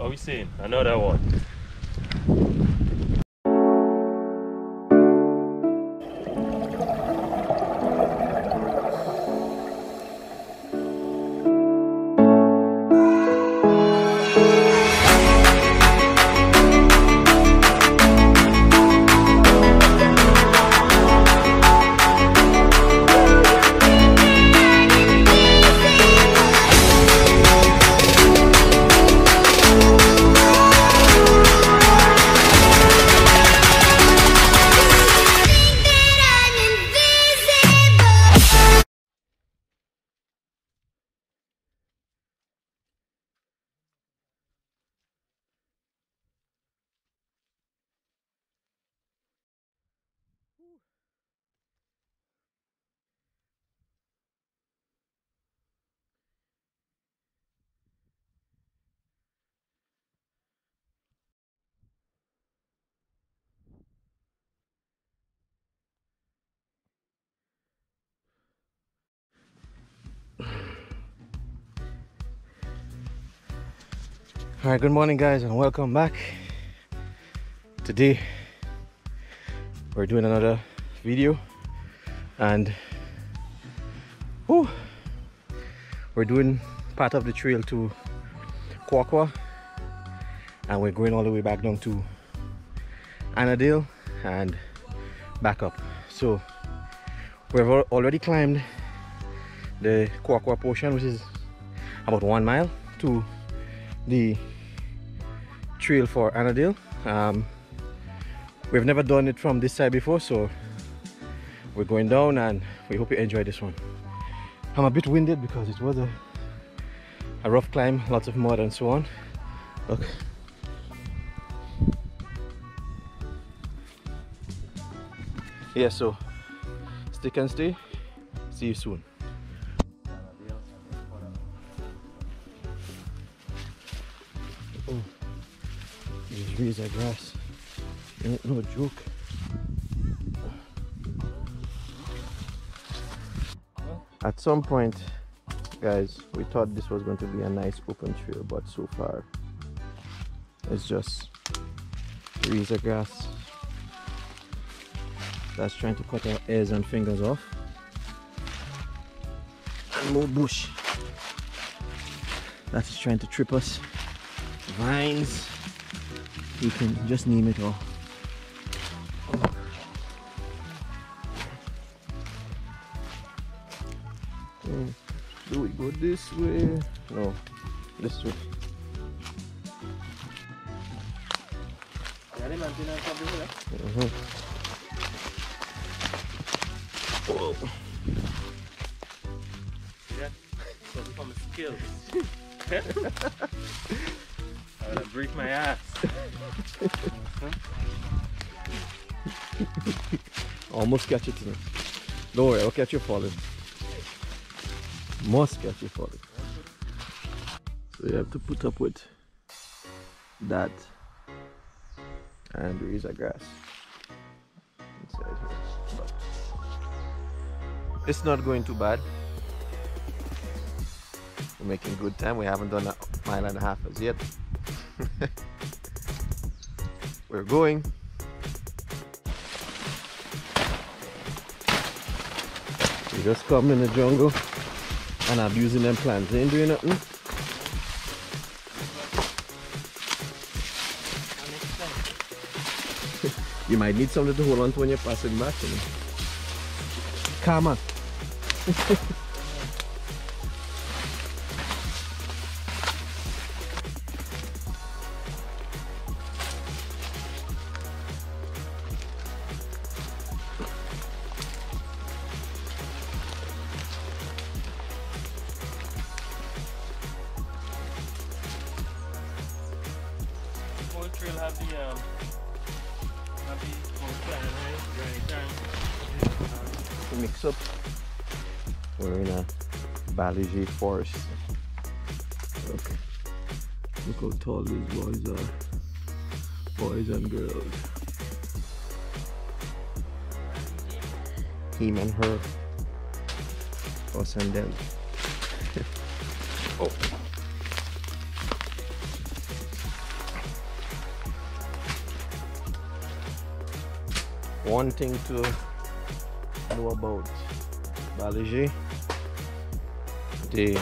Are we seeing another one? All right, good morning guys and welcome back. Today we're doing another video and we're doing part of the trail to Kwakwa and we're going all the way back down to Annandale and back up. So we've already climbed the Kwakwa portion, which is about 1 mile, to the trail for Annandale. We've never done it from this side before, so we're going down and we hope you enjoy this one. I'm a bit winded because it was a rough climb, lots of mud and so on. Look, yeah, so stick and stay, see you soon. These trees are grass, ain't no joke. At some point guys, we thought this was going to be a nice open trail, but so far it's just trees of grass that's trying to cut our ears and fingers off, and more bush that's trying to trip us, vines, you can just name it all. Do we go this way? No, this way. Whoa. Yeah, because I'm skilled. I'm gonna break my ass. Almost catch it today. Don't worry, I'll catch you falling. Must catch you falling. So you have to put up with that and razor grass inside here. But it's not going too bad. We're making good time. We haven't done a mile and a half as yet. We're going. We just come in the jungle and abusing them plants. They ain't doing nothing. You might need something to hold on to when you're passing back. Come on. Mix up. We're in a Balaji forest. Okay. Look how tall these boys are. Boys and girls. Him and her. Us and them. Oh. one thing to know about Balaji, they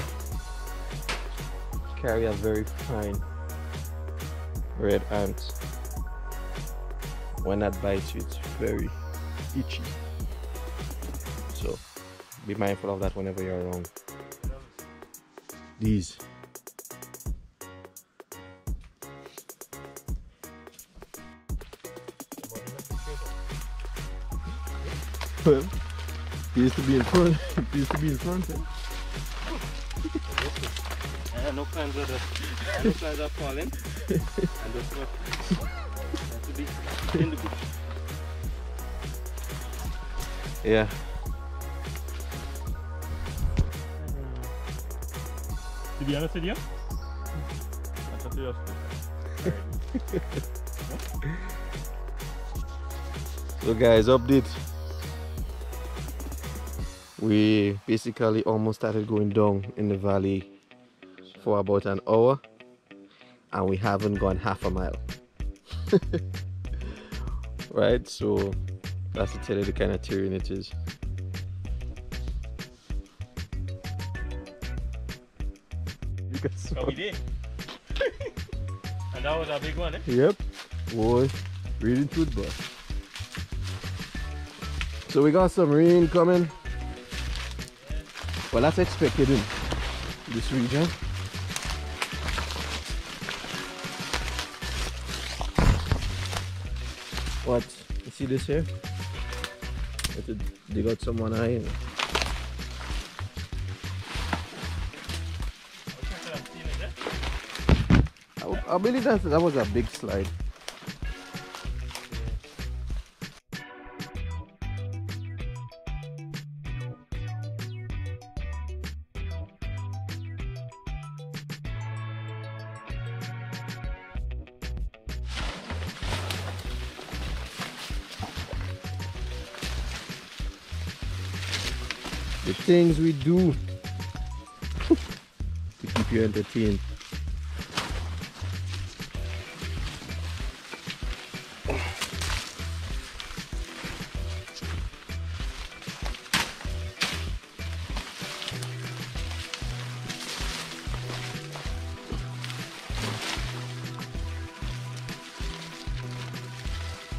carry a very fine red ant. When that bites you, it's very itchy, so be mindful of that whenever you're around these. Well, he used to be in front. He used to be in front. I had no plans of that. No plans of falling. And that's what I had to be in the bush. Yeah. To be honest with you, that's what you asked for. So guys, update. We basically almost started going down in the valley for about an hour, and we haven't gone half a mile. Right, so that's to tell you the kind of terrain it is. You can smell. Oh, we did. And that was a big one, eh? Yep. Boy, really good, but. So we got some rain coming. Well, that's expected in this region. What? You see this here? They got someone eye in it. I believe that was a big slide. The things we do to keep you entertained.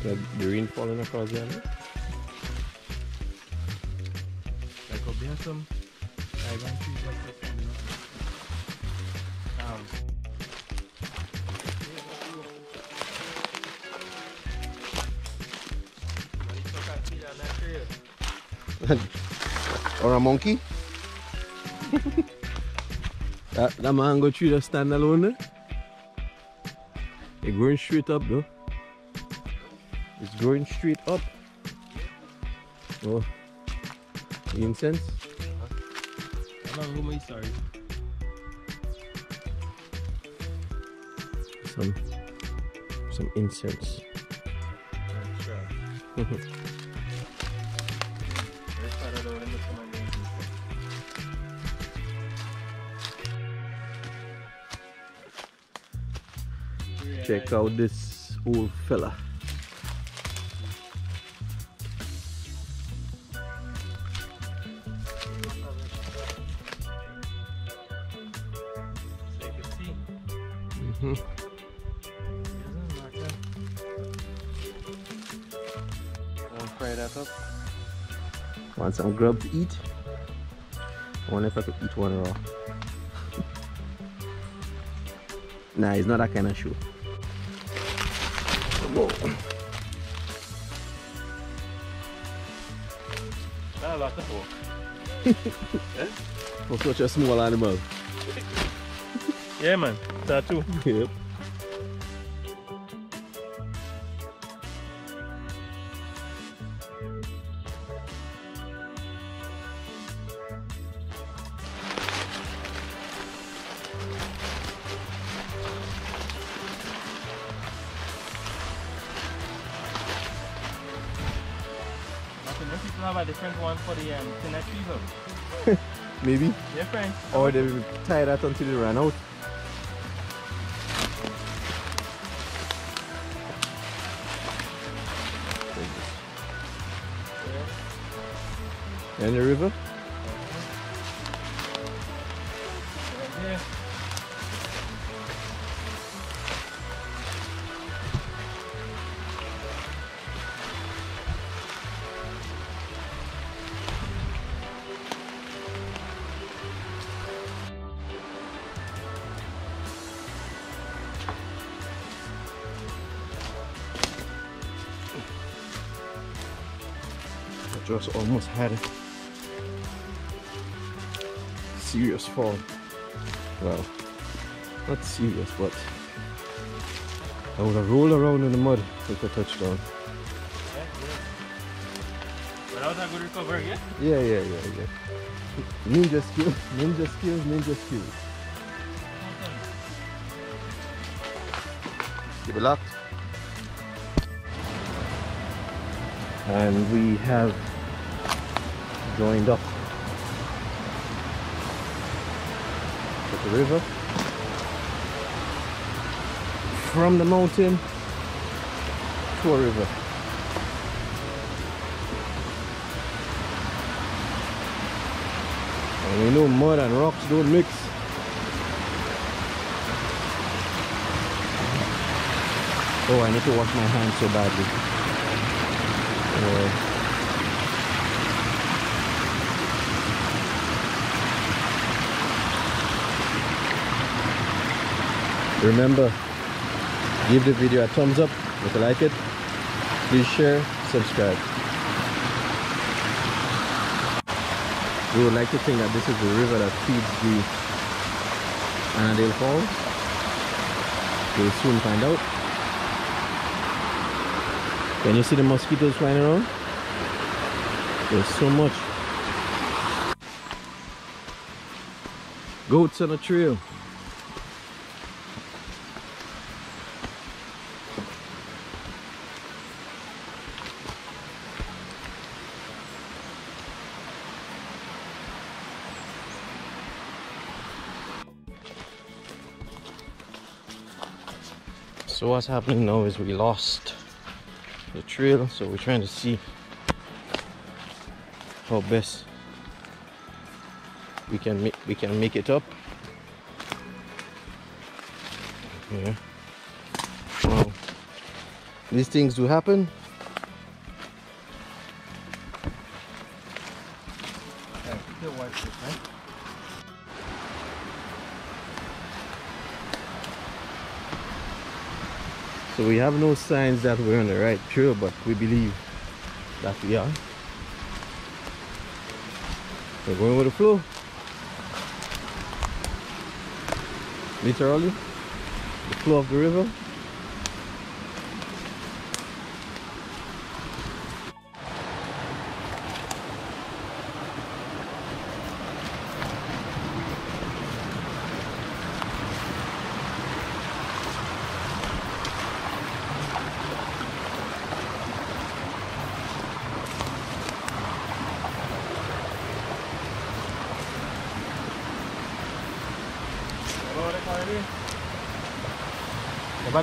Like the rain falling across the island. There's some iron trees like this coming up. Or a monkey? that mango tree just stand alone there. It's growing straight up though. It's growing straight up. Oh. Incense? Sorry. Some incense. Check out this old fella. Want some grub to eat? I wonder if I could eat one raw. Nah, it's not that kind of shoe. Whoa. Not a lot of work. For such a small animal. Yeah man, tattoo. Yep. People have a different one for the thin retriever. Maybe. Different. Or they will tie that until they run out. And the river? Yeah. Just almost had it. Serious fall. Well, not serious, but I would have rolled around in the mud with a touchdown. Yeah, yeah. But that was a good recovery, yeah? Yeah. Ninja skills. Give it locked. And we have joined up with the river from the mountain to a river. And we know mud and rocks don't mix. Oh, I need to wash my hands so badly. Remember, give the video a thumbs up if you like it. Please share, subscribe. We would like to think that this is the river that feeds the Annandale Falls. We'll soon find out. Can you see the mosquitoes flying around? There's so much. Goats on a trail. So what's happening now is we lost the trail, so we're trying to see how best we can make it up. Yeah. Well, these things do happen. So we have no signs that we're on the right trail, but we believe that we are. We're going with the flow. Literally, the flow of the river.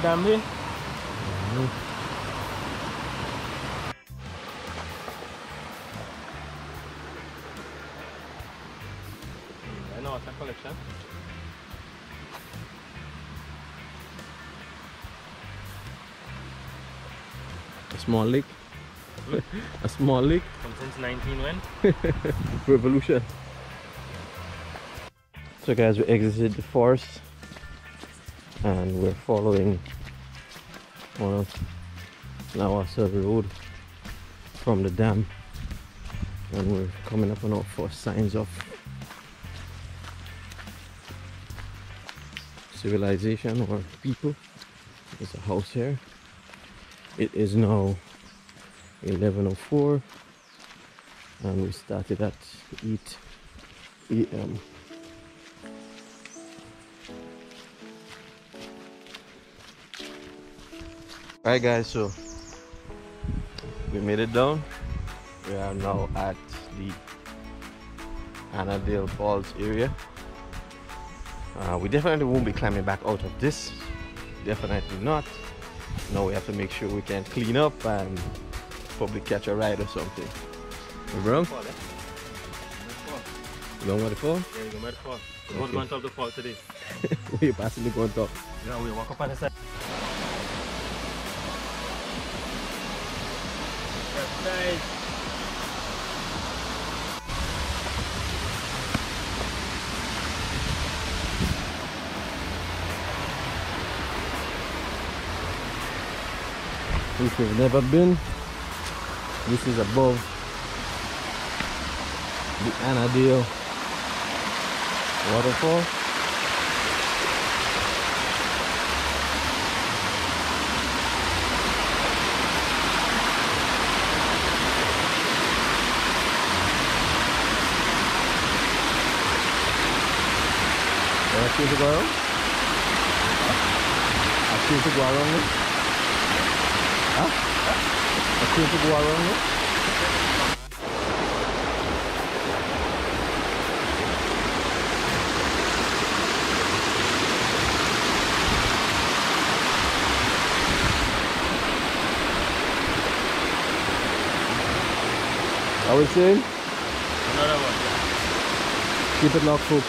I know it's a collection. A small lake. A small lake. From since 19 when? Revolution. So guys, we exited the forest. And we're following on now our server road from the dam, and we're coming up and out for signs of civilization or people. There's a house here. It is now 11:04 and we started at 8 a.m. Alright guys, so we made it down. We are now at the Annandale Falls area. We definitely won't be climbing back out of this. Definitely not. Now we have to make sure we can clean up and probably catch a ride or something. Bro? Going on the fall? Yeah, we're going on the fall. We're going on top of the fall today. We're passing the on top. Yeah, we'll walk up on the side. That's nice. If you've never been, this is above the Annandale waterfall. I choose to go around it. Huh? I choose to go around it. Are we seeing? Another one. Keep it locked, folks.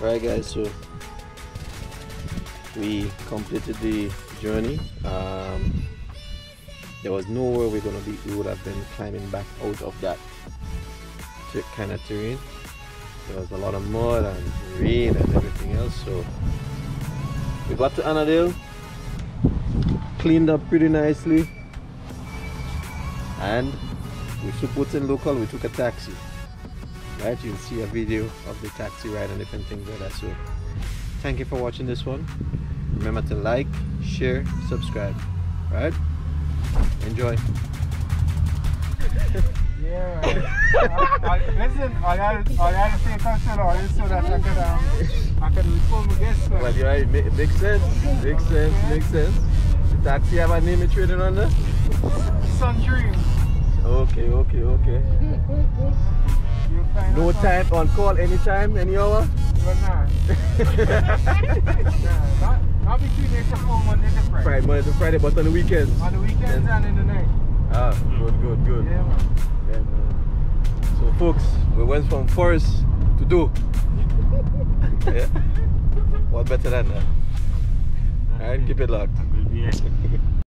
Alright guys, so we completed the journey. There was nowhere we're gonna be. We would have been climbing back out of that kind of terrain. There was a lot of mud and rain and everything else. So we got to Annandale, cleaned up pretty nicely, and we're supporting local. We took a taxi. Right, you'll see a video of the taxi ride and different things like that. So thank you for watching this one. Remember to like, share, subscribe. Right? Enjoy. Yeah. Listen, I gotta say something on it so that I can reform my guests. Well, you're right. It makes sense. Makes sense. The taxi have a name it traded under? Sun Dreams. Okay. No time on call, anytime, any hour? Well, nah. Not between 8 to 4, Monday to Friday, but on the weekends. On the weekends, yeah. And in the night. Ah, good. Yeah, man. So, folks, we went from forest to do. Yeah. What better than that? Alright, keep it locked.